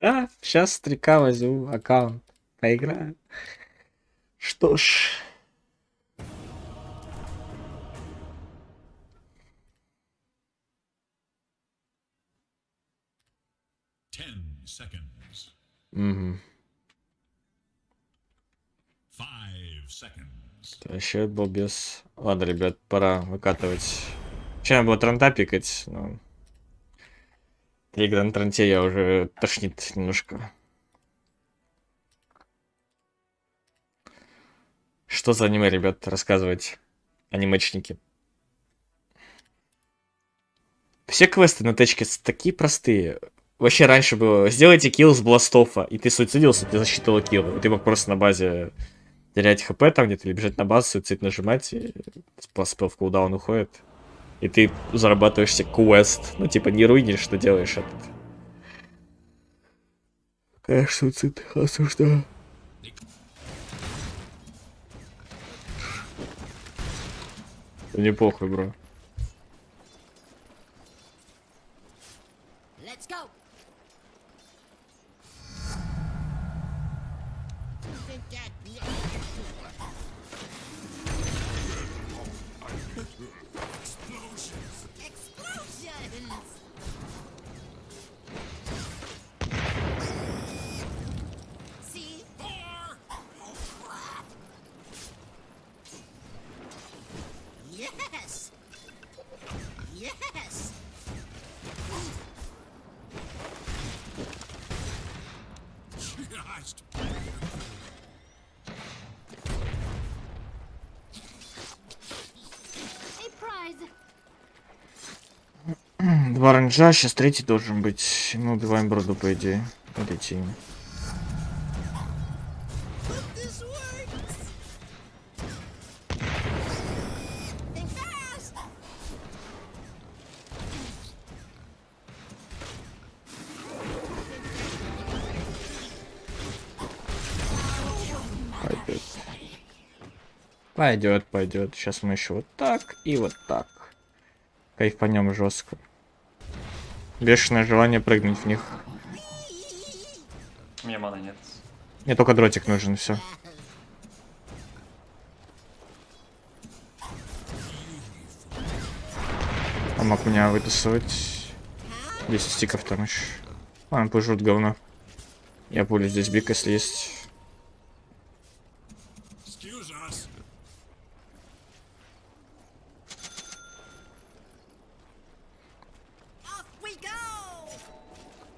А, сейчас стрика возьму аккаунт. Поиграем. Что ж. Угу. Вообще был без... Ладно, ребят, пора выкатывать. Чем было транта пикать, но... 3 игры на транте я уже тошнит немножко. Что за аниме, ребят, рассказывать? Анимечники. Все квесты на тачке такие простые. Вообще раньше было, сделайте килл с бластофа, и ты суицидился, ты засчитывал килл. И ты мог просто на базе терять хп там где-то, или бежать на базу, суицид нажимать, и спел в кулдаун уходит. И ты зарабатываешься квест. Ну типа не руинишь, что делаешь этот. Конечно, суицид осуждаю. Не похуй, бро. Два ранжа, сейчас третий должен быть. Мы убиваем броду, по идее. Вот эти. Пойдет, пойдет. Сейчас мы еще вот так и вот так. Кайф по нем жестко. Бешеное желание прыгнуть в них. Мне мана нет. Мне только дротик нужен, все. А мог меня вытасывать. 10 стиков там еще. Ладно, пусть жрут говно. Я пулю здесь бик, если есть.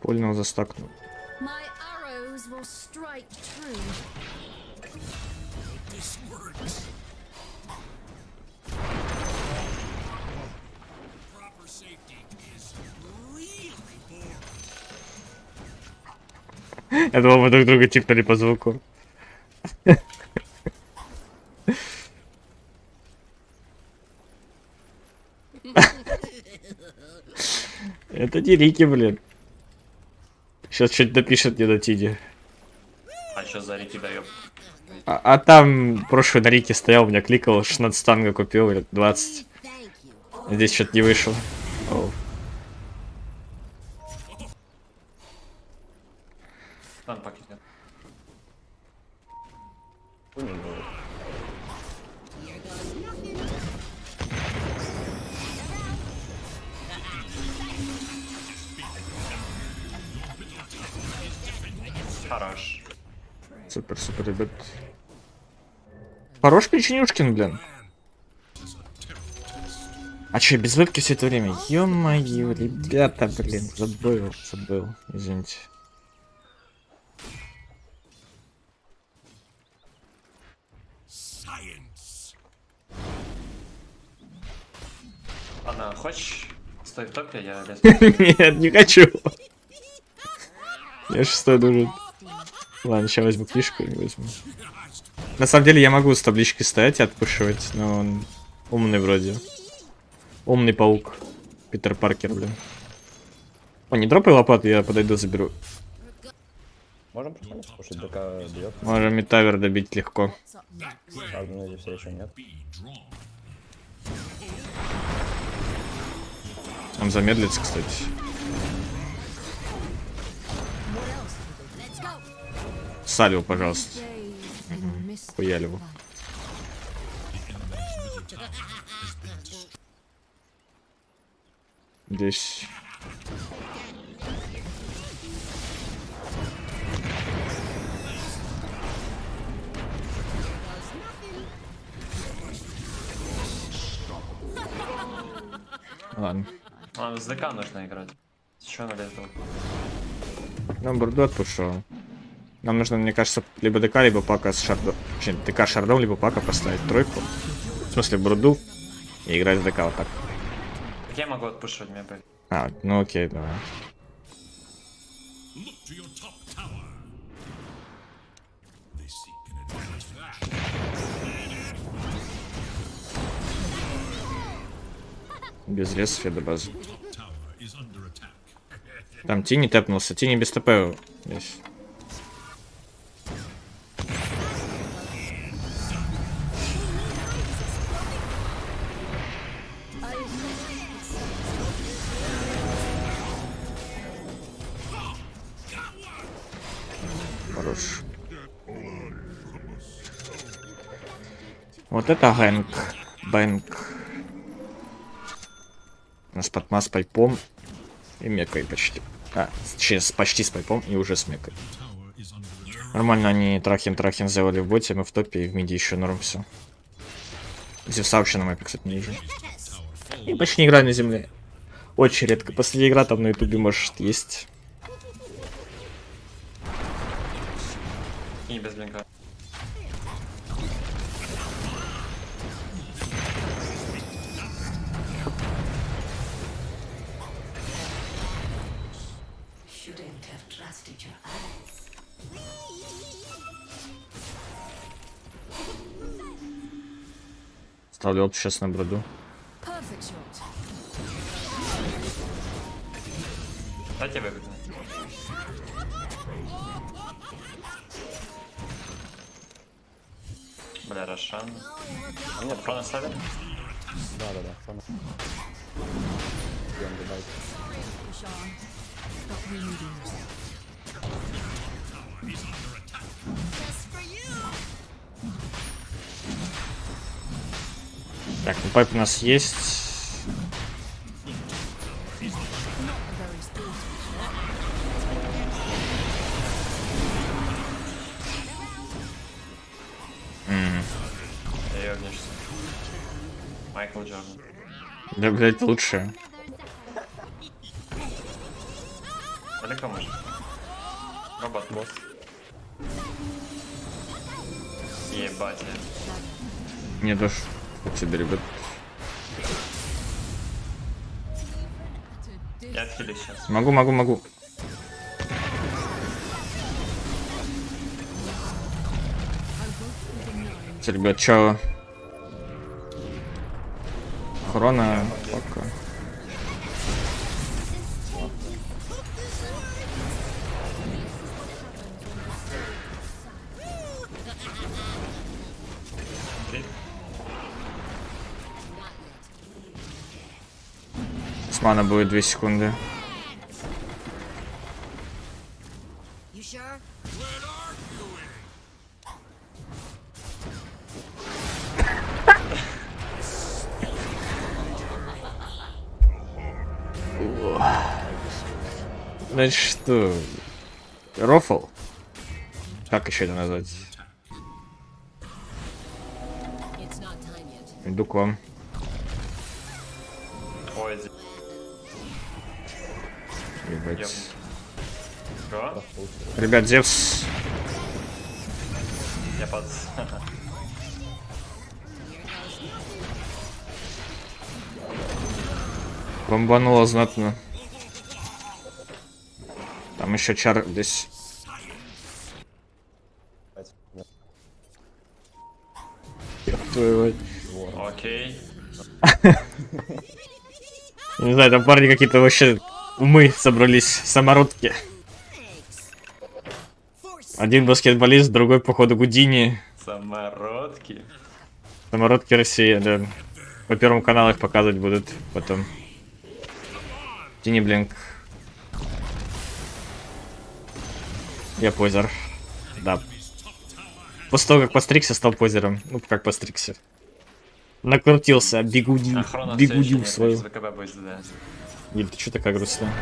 Польно застакнул. Я думал, мы друг друга типнули по звуку. Это не Рики, блин. Сейчас что-то допишет не до Тиди. А что за Рики даём? А там прошлый на Рике стоял, меня кликал, 16 танго купил, или 20. Здесь что-то не вышло. Оу. Там пакет нет. Хорош. Супер, супер, ребят. Хорош печенюшкин, блин. А че, без вебки все это время? Ё-моё, ребята, блин, забыл, извините. Она, хочешь? Стой в топе, я лезу. Нет, не хочу. Я 6-й должен. Ладно, сейчас возьму книжку или возьму. На самом деле я могу с табличкой стоять и отпушивать, но он умный вроде. Умный паук. Питер Паркер, блин. О, не дропай лопату, я подойду, заберу. Можем послушать, пока бьет. Можем метавер добить легко. А, ну, здесь все еще нет. Он замедлится, кстати. Сальву, пожалуйста. Хуяливу. Здесь. Ладно. Ладно, с ДК нужно играть. Чего налезал? Нам бурдот пошел. Нам нужно, мне кажется, либо ДК, либо пака с шардом. ДК шардом, либо пака поставить тройку. В смысле, бурду. И играть в ДК вот так. Я могу отпушивать меня, блядь. А, ну окей, давай. Без леса я до базы. Там Тини тэпнулся, Тини без ТП. Здесь. Хорош. Вот это гэнг. Бэнг. У нас подмаз с пайпом и мекой почти. А, через почти с пайпом и уже с мекой. Нормально они трахин-трахин сделали в боте, мы в топе и в миде еще норм все. Зевса вообще на мапе, кстати, не вижу. И почти не играю на земле. Очень редко. Последняя игра там на ютубе может есть. И без блинка. Ставлю оп сейчас на броду. Бля, Рошан. Нет, фана ставили? Да. Фана. Так, ну пайп у нас есть. Майкл Джордан. Да, блядь, лучше. Далеко может. Робот-босс. Ебать. Не душ. Тебе, ребят. Я отхилю сейчас. Могу. Все, ребят, чао. Хрона, пока. Мана будет 2 секунды. Значит, что? Рофл? Как еще это назвать? Иду к вам. Ребят, Зевс. Я под... Бомбануло знатно. Там еще чар здесь. Окей. Не знаю, там парни какие-то вообще... Мы собрались, самородки. Один баскетболист, другой, походу, Гудини. Самородки. Самородки России, да. По Первому каналу их показывать будут потом. Тини блинк. Я позер. Да. После того, как постригся, стал позером. Ну, как постригся. Накрутился, бигудю свою. Или ты что такая грустная?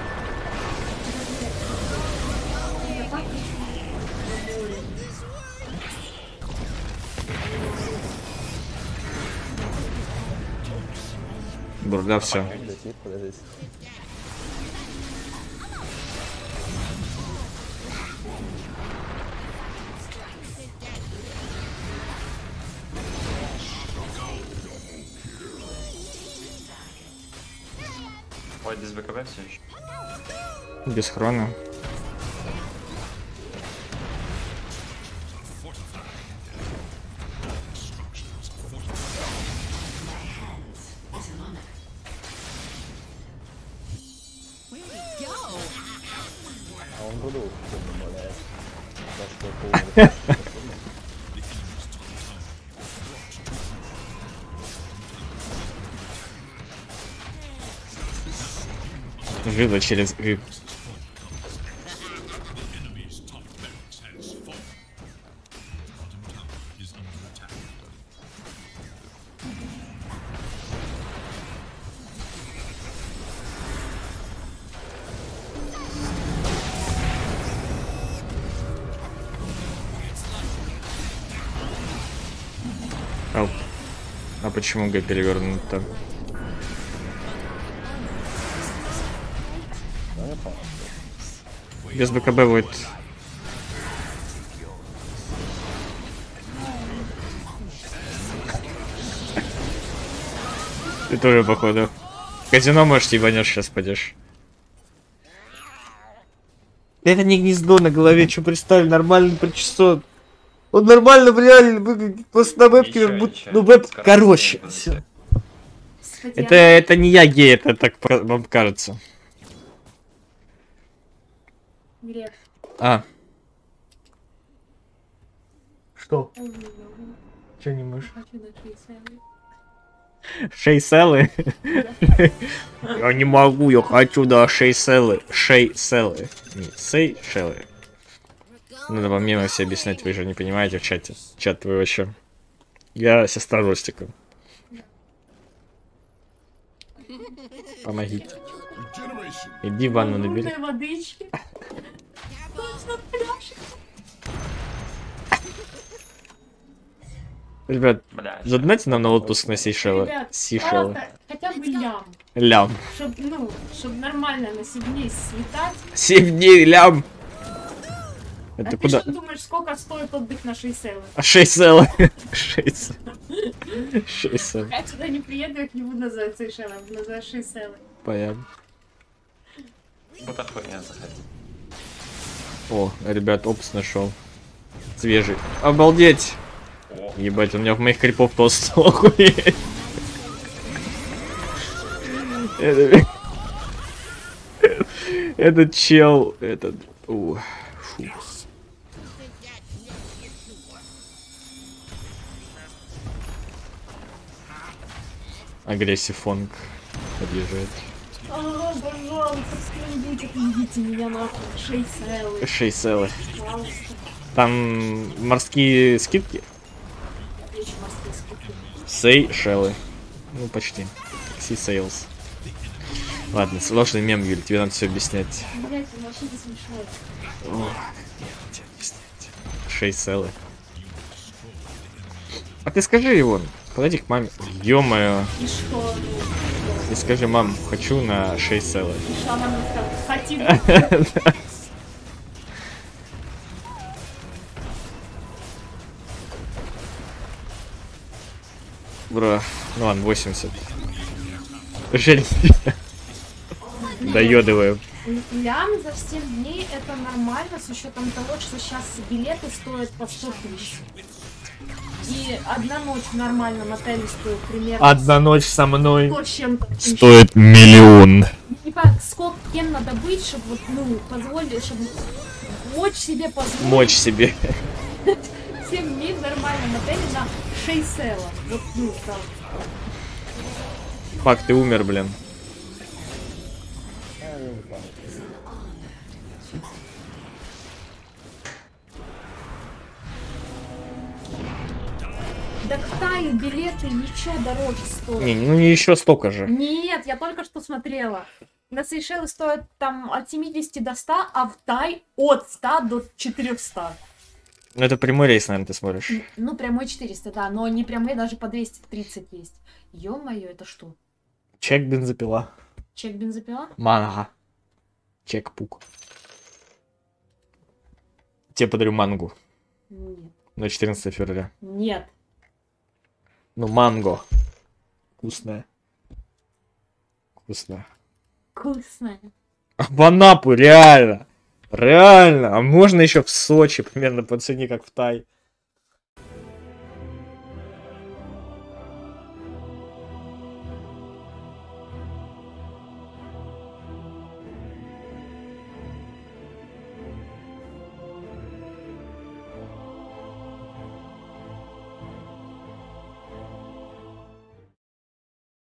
Бурда, все. Ой, без БКБ все еще. Без хрона. Жила через гриб. А почему Г перевернут-то? Без БКБ будет. Ты тоже, походу. Казино можешь ебанешь, сейчас пойдешь. Это не гнездо на голове, что пристали, нормально причесон. Он нормально, реально выглядит. Просто на вебке, ну веб, короче. Это не я гей, это так вам кажется. Грек. А. Что? Че не можешь? Шейселы? Я не могу, я хочу, да, шейселы. Шейселы. Сейшелы. Надо вам мимо все объяснять, вы же не понимаете в чате. Чат вы вообще. Я сестра Ростика. Помогите. Иди в ванну набери. Ребят, задонайте нам на отпуск на Сейшелы. Сейшелы. Хотя бы лям. Лям. Чтоб, ну, чтоб нормально на 7 дней слетать. 7 дней лям. Это а куда? Ты что думаешь, сколько стоит отдых на Сейшелы? 6 сейла. 6 сейла. Я сюда не приеду, я к нему назад Сейшелы, назад 6 сейла. Понятно. Вот охуенно заходи. О, ребят, опс нашел. Свежий. Обалдеть! О. Ебать, у меня в моих крипов просто охуеть. Этот чел, этот... Агрессив фонг подъезжает. О, пожалуйста, скринбитик, идите меня нахуй. 6 сейлы. 6 сейлы. Там морские скидки? Отлично, морские скидки. Сейшелы. Ну, почти. Sea Sales. Ладно, сложный мем, Юль, тебе надо все объяснять. Блять, он вообще не смешает. О, тебе объяснять. 6 сейлы. А ты скажи его, подойди к маме. Ё-моё. И что? И скажи, мам, хочу на 6 сейла. Бро, ну ладно, 80. Жаль. Доёдываю. Лям за 7 дней это нормально, с учетом того, что сейчас билеты стоят по 100 тысяч. И одна ночь в нормальном отеле стоит примерно... Одна ночь со мной стоит миллион. Типа, сколько кем надо быть, чтобы, вот, ну, позволить, чтобы мочь себе позволить. Мочь себе. 7 дней в нормальном отеле на 6 сейла. Вот, ну, там. Фак, ты умер, блин. Да к Таю билеты еще дороже стоят. Не, ну не еще столько же. Нет, я только что смотрела. На Сейшелы стоят там от 70 до 100, а в Тай от 100 до 400. Ну это прямой рейс, наверное, ты смотришь. Ну прямой 400, да, но не прямые даже по 230 есть. Ё-моё, это что? Чек бензопила. Чек бензопила? Манга. Чек пук. Тебе подарю мангу. Нет. На 14 февраля. Нет. Ну, манго. Вкусная. Вкусная. Вкусная. В Анапу, реально. Реально. А можно еще в Сочи примерно по цене, как в Тай.